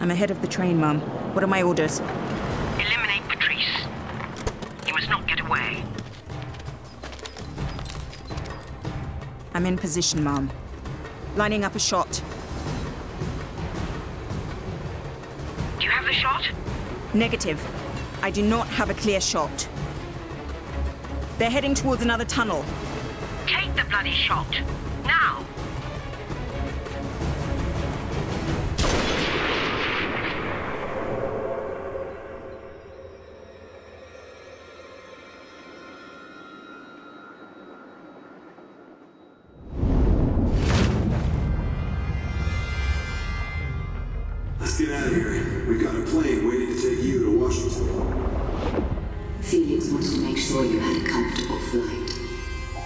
I'm ahead of the train, Mum. What are my orders? Eliminate Patrice. He must not get away. I'm in position, Mum. Lining up a shot. Do you have the shot? Negative. I do not have a clear shot. They're heading towards another tunnel. Take the bloody shot. Now! Let's get out of here. We've got a plane waiting to take you to Washington. Felix wanted to make sure you had a comfortable flight.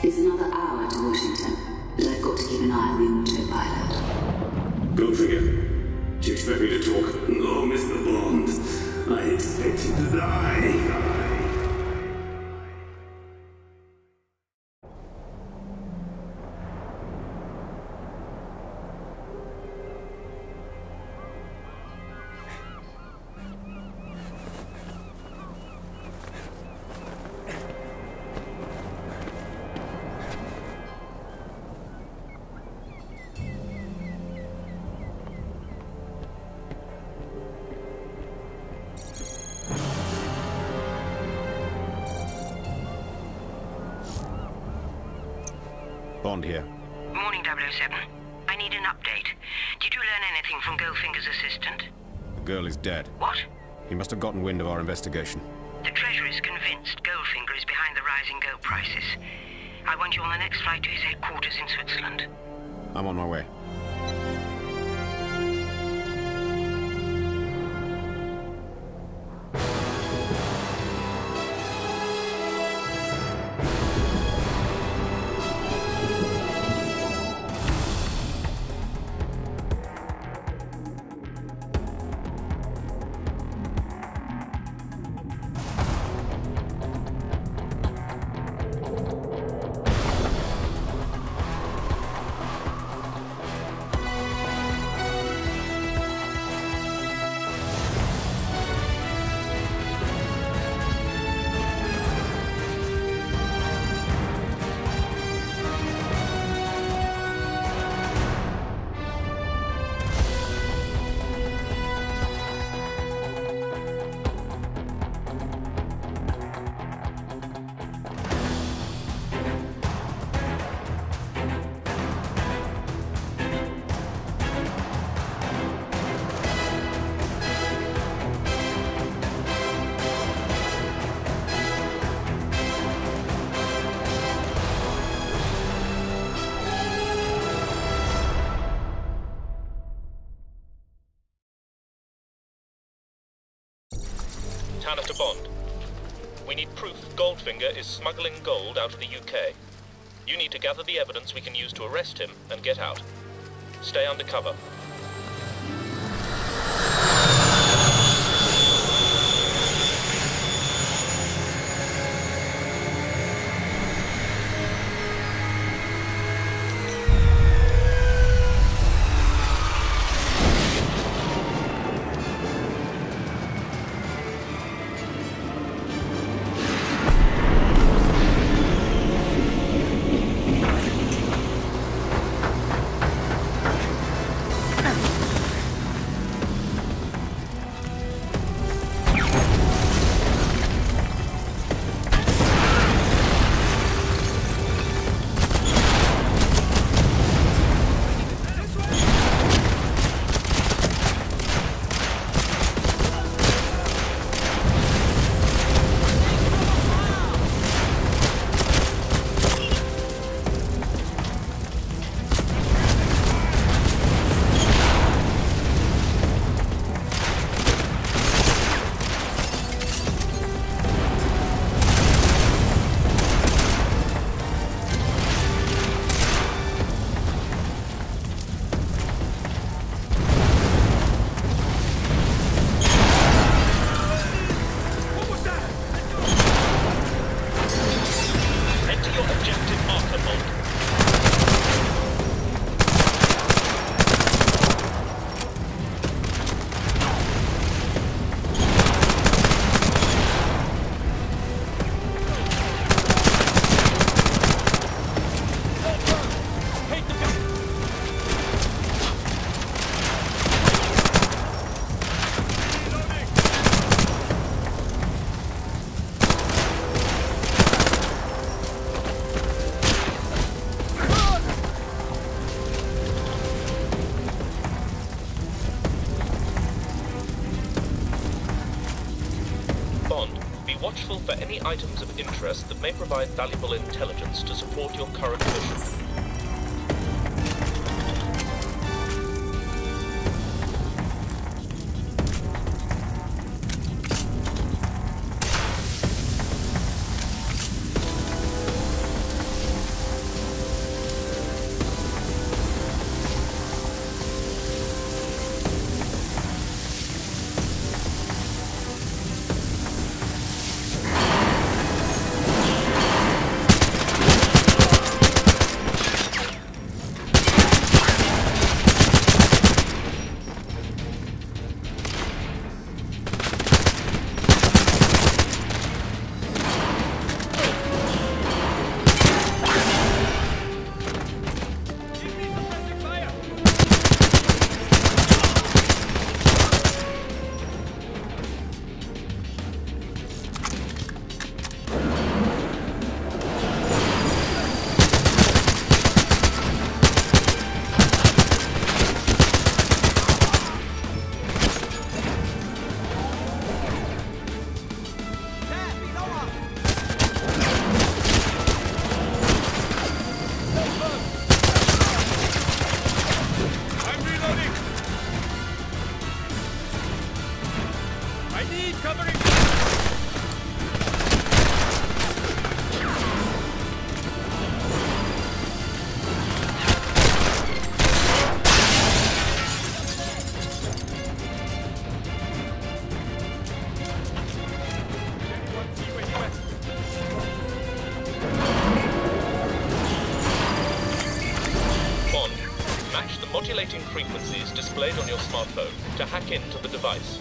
It's another hour to Washington, but I've got to keep an eye on the autopilot. Goldfinger, do you expect me to talk? No, Mr. Bond. I expect you to die. Bond here. Morning, 007. I need an update. Did you learn anything from Goldfinger's assistant? The girl is dead. What? He must have gotten wind of our investigation. The Treasurer is convinced Goldfinger is behind the rising gold prices. I want you on the next flight to his headquarters in Switzerland. I'm on my way. Tanner to Bond. We need proof Goldfinger is smuggling gold out of the UK. You need to gather the evidence we can use to arrest him and get out. Stay undercover. watchful for any items of interest that may provide valuable intelligence to support your current mission. Frequencies displayed on your smartphone to hack into the device.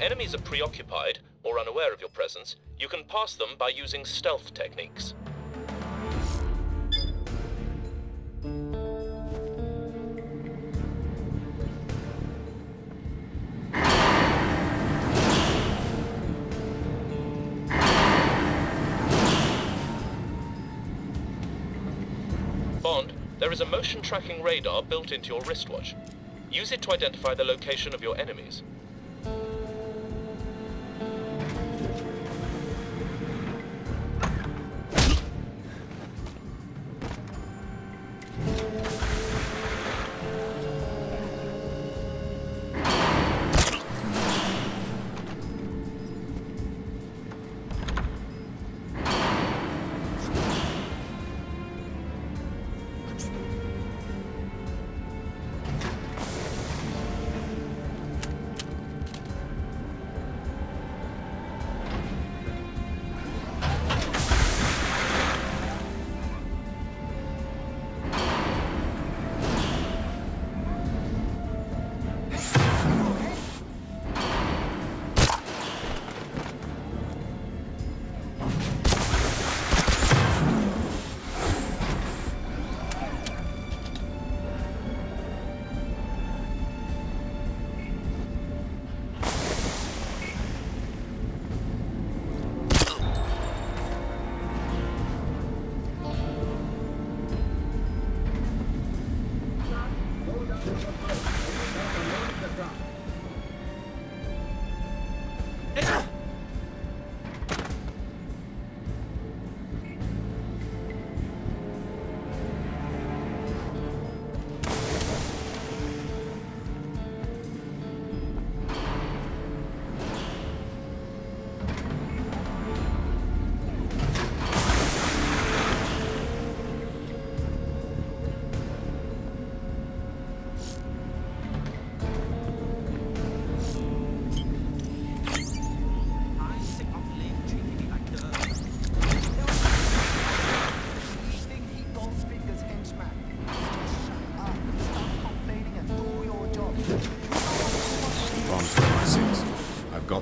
Enemies are preoccupied or unaware of your presence, you can pass them by using stealth techniques. Bond, there is a motion tracking radar built into your wristwatch. Use it to identify the location of your enemies.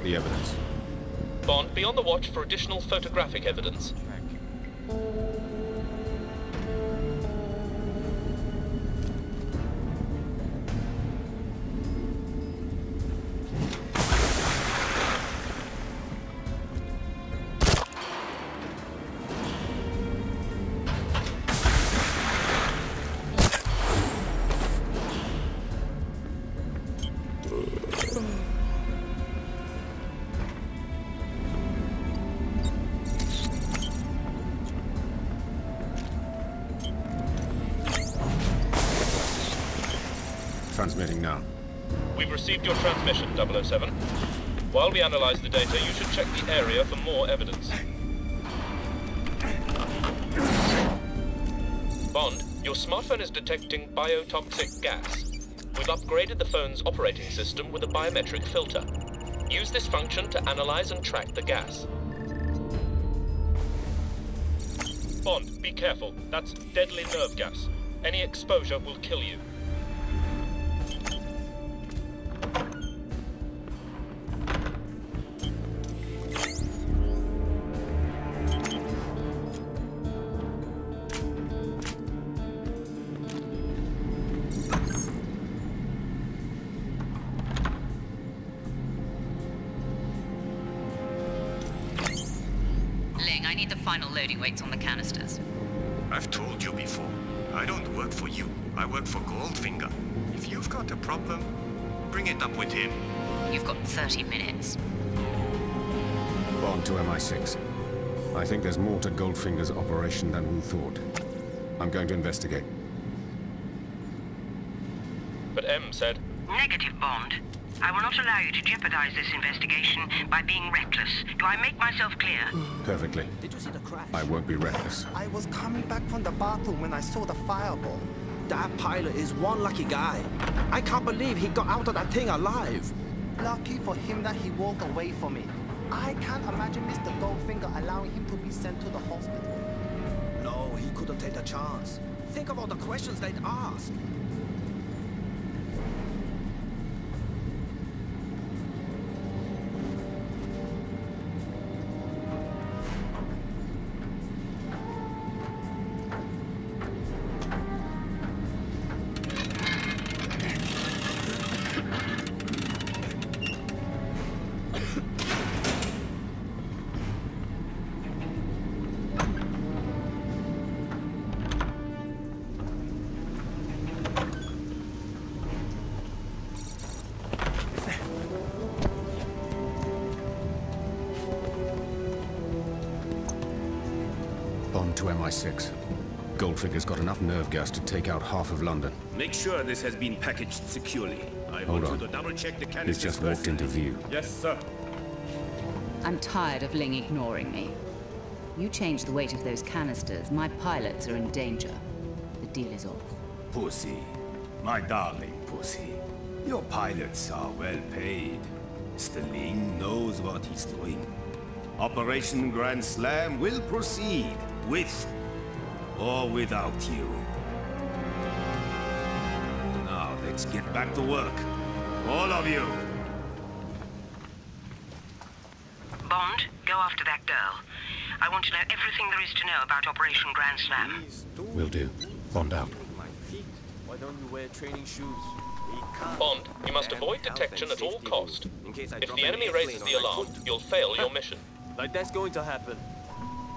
out the evidence. Bond, be on the watch for additional photographic evidence. Transmitting now. We've received your transmission, 007. While we analyze the data, you should check the area for more evidence. Bond, your smartphone is detecting biotoxic gas. We've upgraded the phone's operating system with a biometric filter. Use this function to analyze and track the gas. Bond, be careful. That's deadly nerve gas. Any exposure will kill you. I need the final loading weights on the canisters. I've told you before, I don't work for you. I work for Goldfinger. If you've got a problem, bring it up with him. You've got 30 minutes. Bond to MI6. I think there's more to Goldfinger's operation than we thought. I'm going to investigate. But M said... Negative, Bond. I will not allow you to jeopardize this investigation by being reckless. Do I make myself clear? Perfectly. Did you see the crash? I won't be reckless. I was coming back from the bathroom when I saw the fireball. That pilot is one lucky guy. I can't believe he got out of that thing alive. Lucky for him that he walked away from it. I can't imagine Mr. Goldfinger allowing him to be sent to the hospital. No, he couldn't take the chance. Think of all the questions they'd ask. To MI6. Goldfinger's got enough nerve gas to take out half of London. Make sure this has been packaged securely. I want you to double-check the canisters. He's just walked into view. Yes, sir. I'm tired of Ling ignoring me. You change the weight of those canisters, my pilots are in danger. The deal is off. Pussy. My darling Pussy. Your pilots are well paid. Mr. Ling knows what he's doing. Operation Grand Slam will proceed. With or without you. Now, let's get back to work. All of you. Bond, go after that girl. I want to know everything there is to know about Operation Grand Slam. Will do. Bond out. Why don't you wear training shoes? Bond, you must avoid detection at all costs. If the enemy raises the alarm, you'll fail your mission. Like that's going to happen.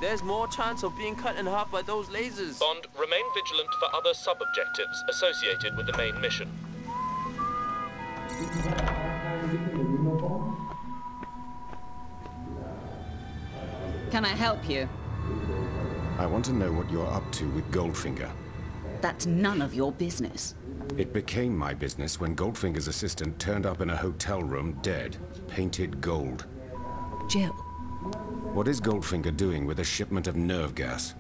There's more chance of being cut in half by those lasers. Bond, remain vigilant for other sub-objectives associated with the main mission. Can I help you? I want to know what you're up to with Goldfinger. That's none of your business. It became my business when Goldfinger's assistant turned up in a hotel room dead, painted gold. Jill. What is Goldfinger doing with a shipment of nerve gas?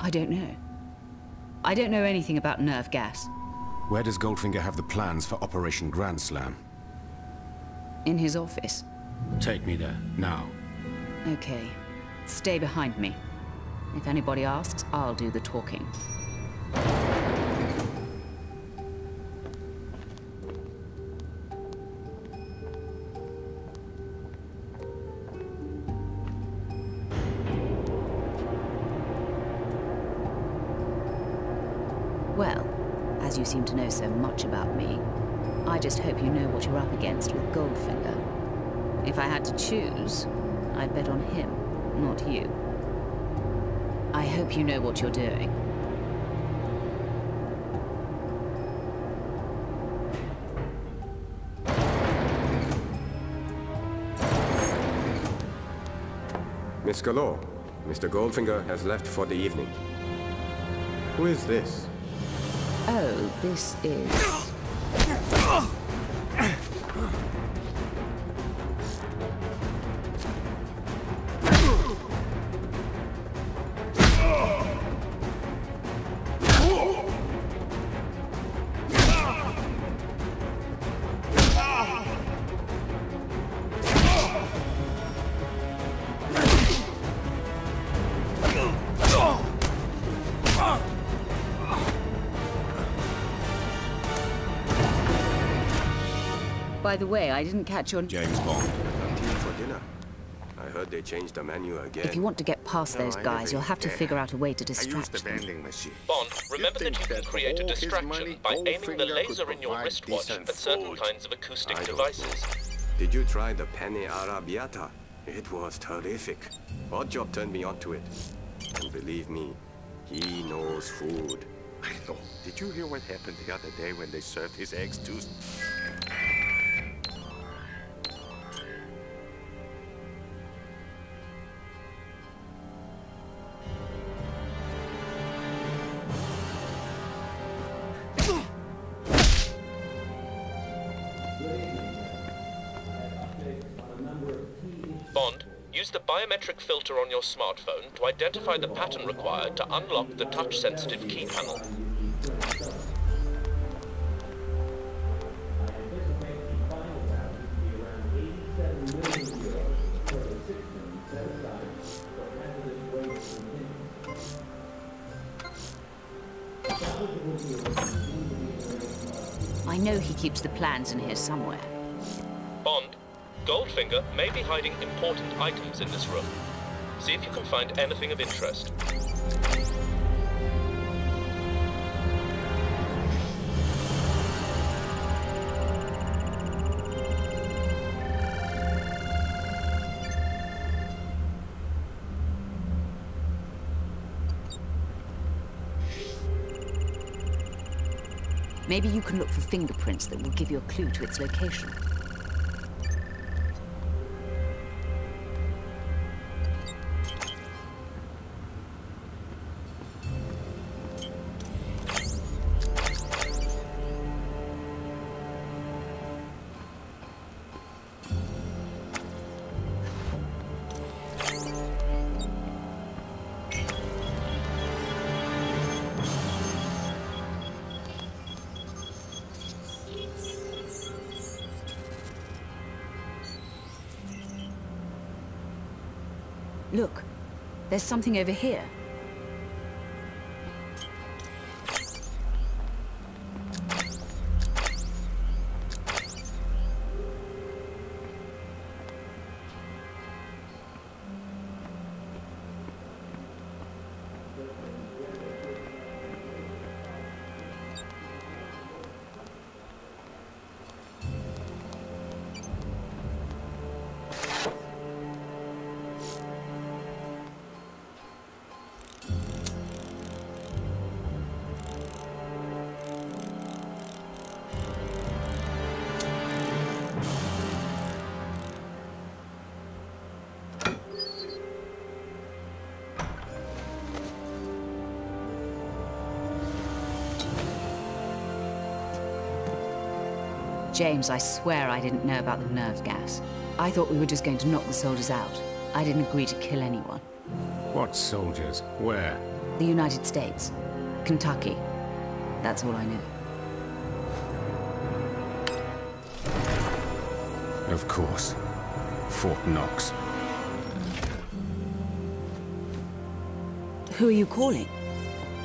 I don't know. I don't know anything about nerve gas. Where does Goldfinger have the plans for Operation Grand Slam? In his office. Take me there, now. Okay. Stay behind me. If anybody asks, I'll do the talking. you seem to know so much about me. I just hope you know what you're up against with Goldfinger. If I had to choose, I'd bet on him, not you. I hope you know what you're doing. Miss Galore, Mr. Goldfinger has left for the evening. Who is this? Oh, this is... By the way, I didn't catch your... James Bond. For dinner. I heard they changed the menu again. If you want to get past those guys, you'll have to figure out a way to distract them. Bond, remember that you can create a distraction by aiming the laser in your wristwatch at certain kinds of acoustic devices. Did you try the Penne Arrabbiata? It was terrific. Oddjob turned me onto it. And believe me, he knows food. I know. Did you hear what happened the other day when they served his eggs to... Use the biometric filter on your smartphone to identify the pattern required to unlock the touch-sensitive key panel. I know he keeps the plans in here somewhere. Bond. Goldfinger may be hiding important items in this room. See if you can find anything of interest. Maybe you can look for fingerprints that will give you a clue to its location. Look, there's something over here. James, I swear I didn't know about the nerve gas. I thought we were just going to knock the soldiers out. I didn't agree to kill anyone. What soldiers? Where? The United States. Kentucky. That's all I knew. Of course. Fort Knox. Who are you calling?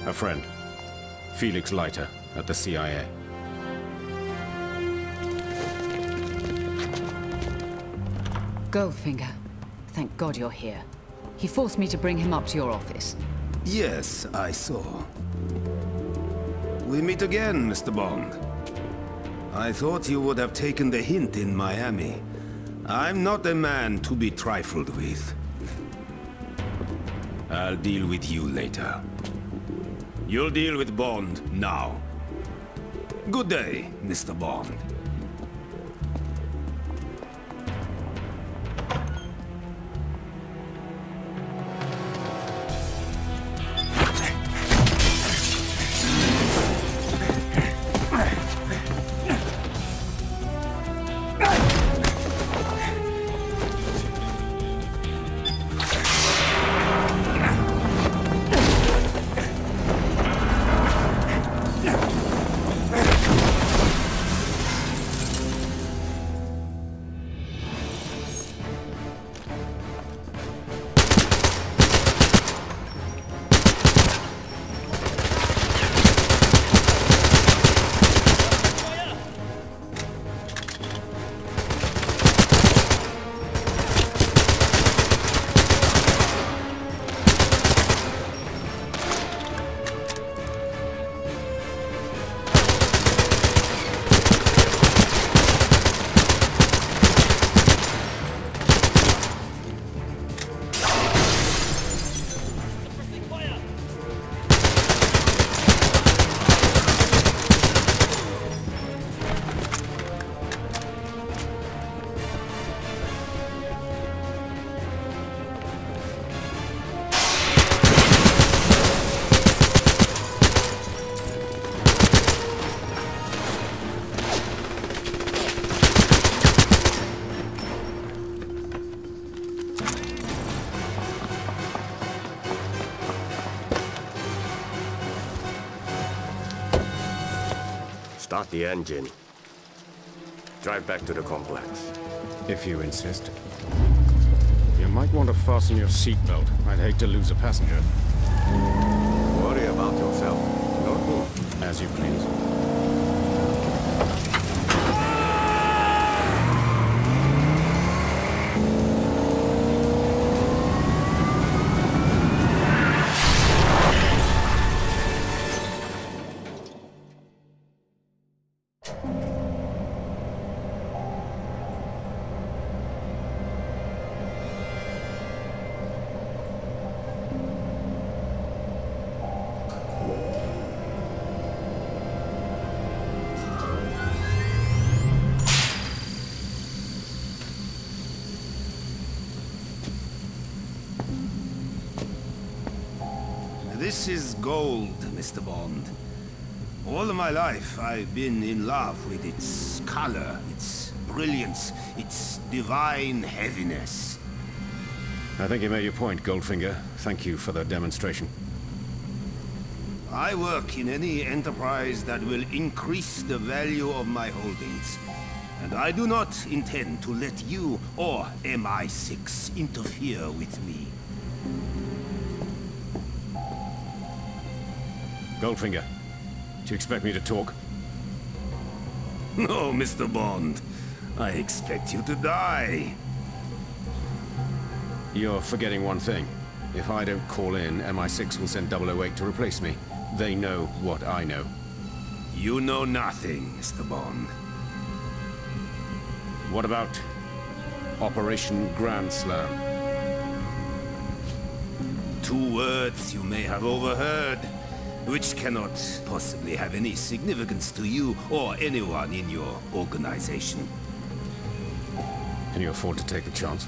A friend. Felix Leiter at the CIA. Goldfinger, thank God you're here. He forced me to bring him up to your office. Yes, I saw. We meet again, Mr. Bond. I thought you would have taken the hint in Miami. I'm not a man to be trifled with. I'll deal with you later. You'll deal with Bond now. Good day, Mr. Bond. Start the engine. Drive back to the complex. If you insist. You might want to fasten your seatbelt. I'd hate to lose a passenger. Worry about yourself. Not more. As you please. This is gold, Mr. Bond. All of my life, I've been in love with its color, its brilliance, its divine heaviness. I think you made your point, Goldfinger. Thank you for that demonstration. I work in any enterprise that will increase the value of my holdings. And I do not intend to let you or MI6 interfere with me. Goldfinger, do you expect me to talk? No, Mr. Bond. I expect you to die. You're forgetting one thing. If I don't call in, MI6 will send 008 to replace me. They know what I know. You know nothing, Mr. Bond. What about Operation Grand Slam? Two words you may have overheard, which cannot possibly have any significance to you or anyone in your organization. Can you afford to take the chance?